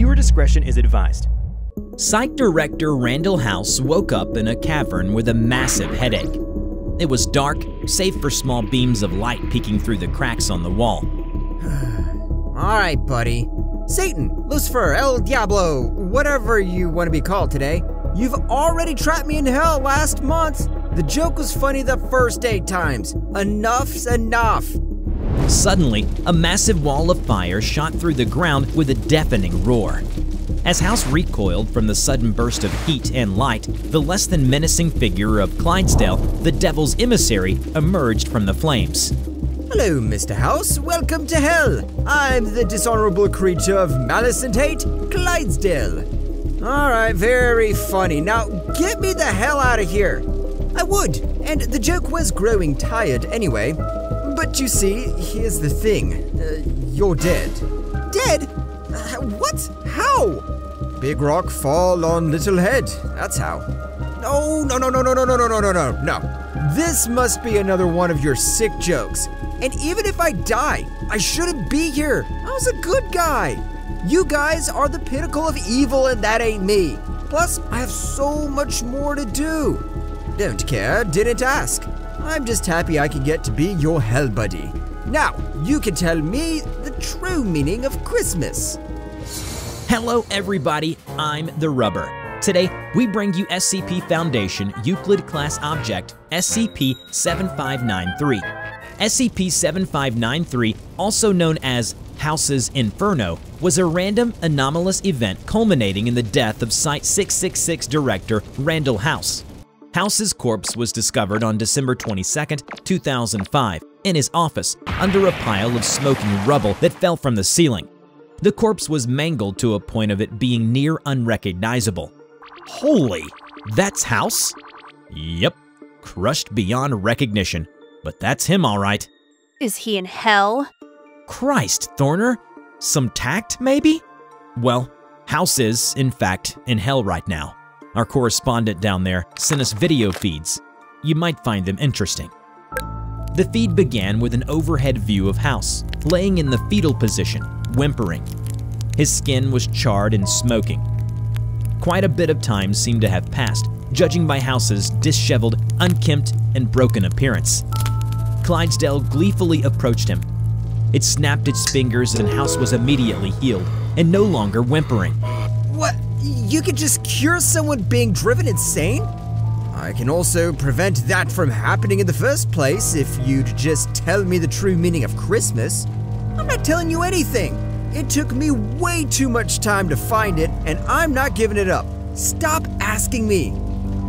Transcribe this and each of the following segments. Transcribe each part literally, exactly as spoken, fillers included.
Viewer discretion is advised. Site Director Randall House woke up in a cavern with a massive headache. It was dark, save for small beams of light peeking through the cracks on the wall. Alright, buddy. Satan, Lucifer, El Diablo, whatever you want to be called today, you've already trapped me in hell last month. The joke was funny the first eight times. Enough's enough. Suddenly, a massive wall of fire shot through the ground with a deafening roar. As House recoiled from the sudden burst of heat and light, the less than menacing figure of Clydesdale, the Devil's Emissary, emerged from the flames. Hello, Mister House. Welcome to hell. I'm the dishonorable creature of malice and hate, Clydesdale. Alright, very funny. Now, get me the hell out of here. I would, and the joke was growing tired anyway. But you see, here's the thing. Uh, you're dead. Dead? Uh, what? How? Big rock fall on little head. That's how. No, no, no, no, no, no, no, no, no, no, no, no. This must be another one of your sick jokes. And even if I die, I shouldn't be here. I was a good guy. You guys are the pinnacle of evil, and that ain't me. Plus, I have so much more to do. Don't care, didn't ask. I'm just happy I could get to be your hell buddy. Now, you can tell me the true meaning of Christmas. Hello everybody, I'm The Rubber. Today, we bring you S C P Foundation Euclid-class object S C P seven five nine three. S C P seven five nine three, also known as House's Inferno, was a random, anomalous event culminating in the death of Site six six six director Randall House. House's corpse was discovered on December twenty-second, two thousand five. In his office, under a pile of smoking rubble that fell from the ceiling. The corpse was mangled to a point of it being near unrecognizable. Holy, that's House? Yep, crushed beyond recognition, but that's him all right. Is he in hell? Christ, Thorner, some tact maybe? Well, House is, in fact, in hell right now. Our correspondent down there sent us video feeds. You might find them interesting. The feed began with an overhead view of House, laying in the fetal position, whimpering. His skin was charred and smoking. Quite a bit of time seemed to have passed, judging by House's disheveled, unkempt, and broken appearance. Clydesdale gleefully approached him. It snapped its fingers and House was immediately healed, and no longer whimpering. What? You could just cure someone being driven insane? I can also prevent that from happening in the first place if you'd just tell me the true meaning of Christmas. I'm not telling you anything. It took me way too much time to find it, and I'm not giving it up. Stop asking me.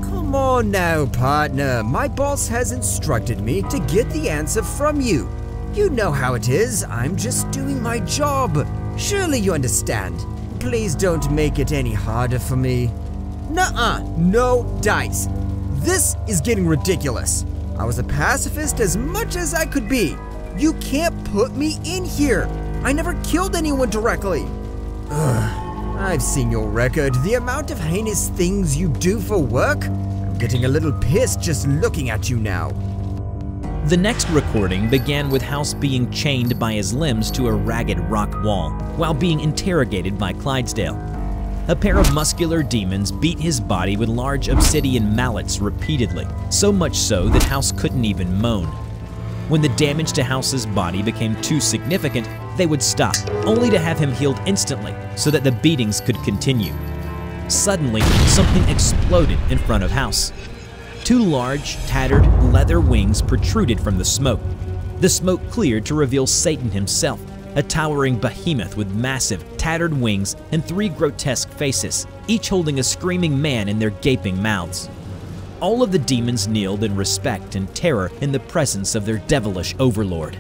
Come on now, partner. My boss has instructed me to get the answer from you. You know how it is. I'm just doing my job. Surely you understand. Please don't make it any harder for me. Nuh-uh, no dice. This is getting ridiculous. I was a pacifist as much as I could be. You can't put me in here. I never killed anyone directly. Ugh, I've seen your record, the amount of heinous things you do for work. I'm getting a little pissed just looking at you now. The next recording began with House being chained by his limbs to a ragged rock wall while being interrogated by Clydesdale. A pair of muscular demons beat his body with large obsidian mallets repeatedly, so much so that House couldn't even moan. When the damage to House's body became too significant, they would stop, only to have him healed instantly so that the beatings could continue. Suddenly, something exploded in front of House. Two large, tattered, leather wings protruded from the smoke. The smoke cleared to reveal Satan himself, a towering behemoth with massive, tattered wings and three grotesque faces, each holding a screaming man in their gaping mouths. All of the demons kneeled in respect and terror in the presence of their devilish overlord.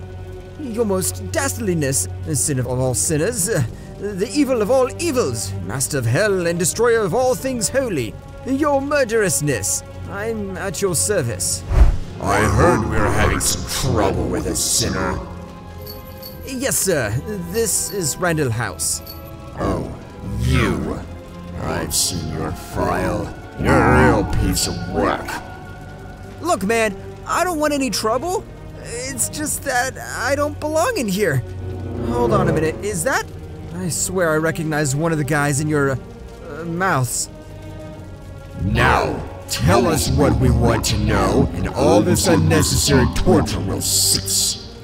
Your most dastardliness, sin of all sinners, uh, the evil of all evils, master of hell and destroyer of all things holy, your murderousness, I'm at your service. I heard we were having some trouble with a sinner. Yes, sir. This is Randall House. Oh, you. I've seen your file. You're a real piece of work. Look, man, I don't want any trouble. It's just that I don't belong in here. Hold on a minute. Is that... I swear I recognize one of the guys in your, uh, uh, mouths. Now, tell us what we want to know, and all this unnecessary torture will cease.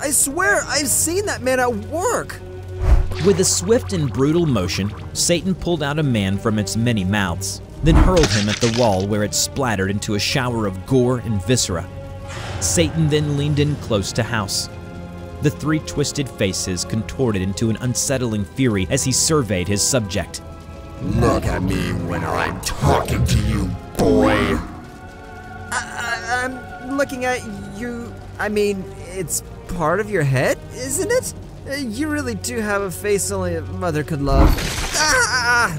I swear I've seen that man at work! With a swift and brutal motion, Satan pulled out a man from its many mouths, then hurled him at the wall where it splattered into a shower of gore and viscera. Satan then leaned in close to House. The three twisted faces contorted into an unsettling fury as he surveyed his subject. Look at me when I'm talking to you, boy! I, I, I'm looking at you... I mean, it's part of your head, isn't it? You really do have a face only a mother could love. Ah!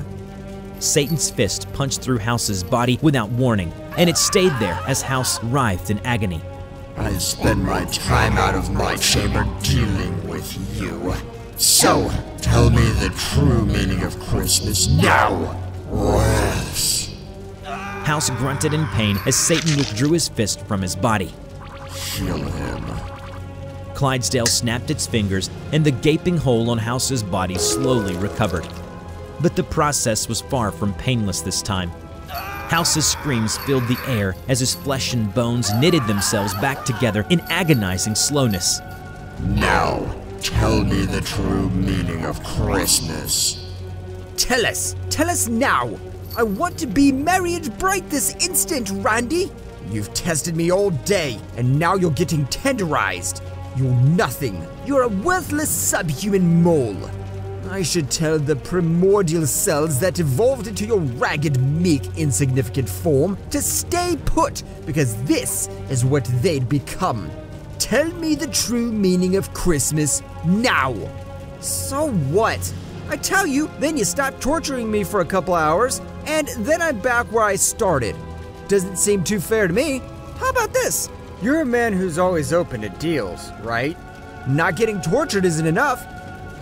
Satan's fist punched through House's body without warning, and it stayed there as House writhed in agony. I spend my time out of my chamber dealing with you. So, tell me the true meaning of Christmas now, or else. House grunted in pain as Satan withdrew his fist from his body. Kill him. Clydesdale snapped its fingers, and the gaping hole on House's body slowly recovered. But the process was far from painless this time. House's screams filled the air as his flesh and bones knitted themselves back together in agonizing slowness. Now, tell me the true meaning of Christmas. Tell us! Tell us now! I want to be merry and bright this instant, Randy! You've tested me all day, and now you're getting tenderized! You're nothing! You're a worthless subhuman mole! I should tell the primordial cells that evolved into your ragged, meek, insignificant form to stay put, because this is what they'd become. Tell me the true meaning of Christmas now! So what? I tell you, then you stop torturing me for a couple hours, and then I'm back where I started. Doesn't seem too fair to me. How about this? You're a man who's always open to deals, right? Not getting tortured isn't enough.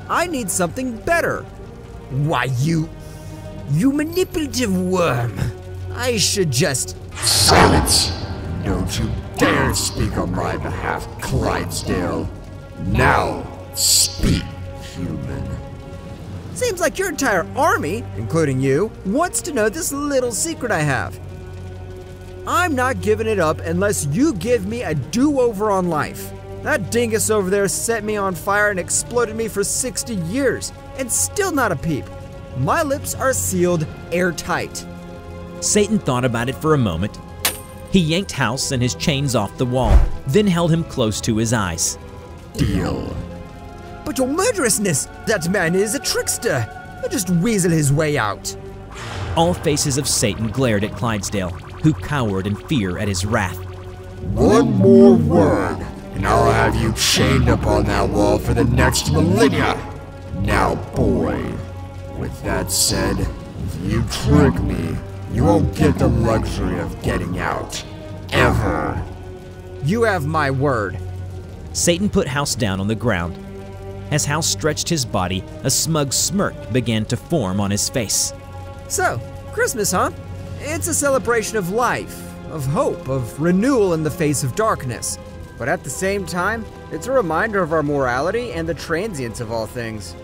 I need something better. Why, you... you manipulative worm. I should just... Silence! Don't you dare speak on my behalf, Clydesdale. Now, speak, human. Seems like your entire army, including you, wants to know this little secret I have. I'm not giving it up unless you give me a do-over on life. That dingus over there set me on fire and exploded me for sixty years, and still not a peep. My lips are sealed airtight. Satan thought about it for a moment. He yanked House and his chains off the wall, then held him close to his eyes. Deal. But your murderousness, that man is a trickster. He'll just weasel his way out. All faces of Satan glared at Clydesdale, who cowered in fear at his wrath. One more word, and I'll have you chained up on that wall for the next millennia! Now, boy, with that said, if you trick me, you won't get the luxury of getting out. Ever. You have my word. Satan put House down on the ground. As House stretched his body, a smug smirk began to form on his face. So, Christmas, huh? It's a celebration of life, of hope, of renewal in the face of darkness. But at the same time, it's a reminder of our morality and the transience of all things.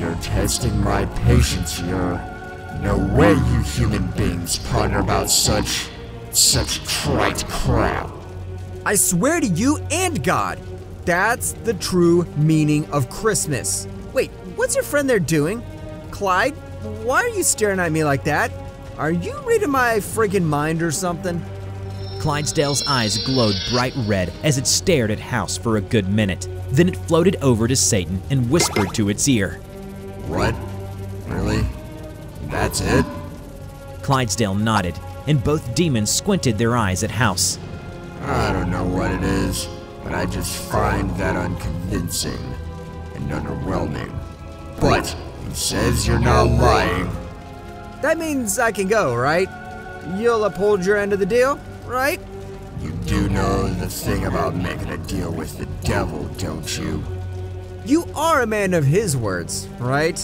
You're testing my patience here. No way you human beings ponder about such... such trite crap. I swear to you and God, that's the true meaning of Christmas. Wait, what's your friend there doing? Clyde, why are you staring at me like that? Are you reading my friggin' mind or something? Clydesdale's eyes glowed bright red as it stared at House for a good minute. Then it floated over to Satan and whispered to its ear. What? Really? That's it? Clydesdale nodded, and both demons squinted their eyes at House. I don't know what it is, but I just find that unconvincing and underwhelming. But he says you're not lying. That means I can go, right? You'll uphold your end of the deal? Right? You do know the thing about making a deal with the devil, don't you? You are a man of his words, right?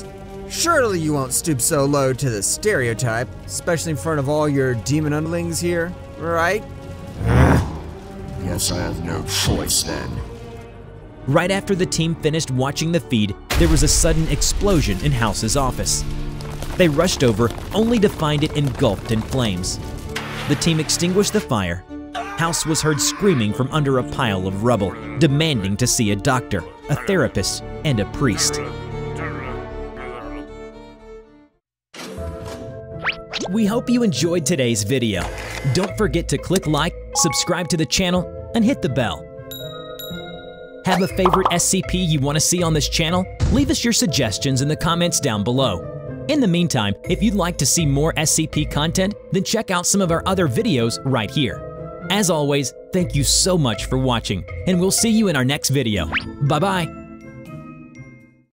Surely you won't stoop so low to the stereotype, especially in front of all your demon underlings here, right? Guess I have no choice then. Right after the team finished watching the feed, there was a sudden explosion in House's office. They rushed over only to find it engulfed in flames. The team extinguished the fire. House was heard screaming from under a pile of rubble, demanding to see a doctor, a therapist, and a priest. We hope you enjoyed today's video. Don't forget to click like, subscribe to the channel, and hit the bell. Have a favorite S C P you want to see on this channel? Leave us your suggestions in the comments down below. In the meantime, if you'd like to see more S C P content, then check out some of our other videos right here. As always, thank you so much for watching, and we'll see you in our next video. Bye-bye!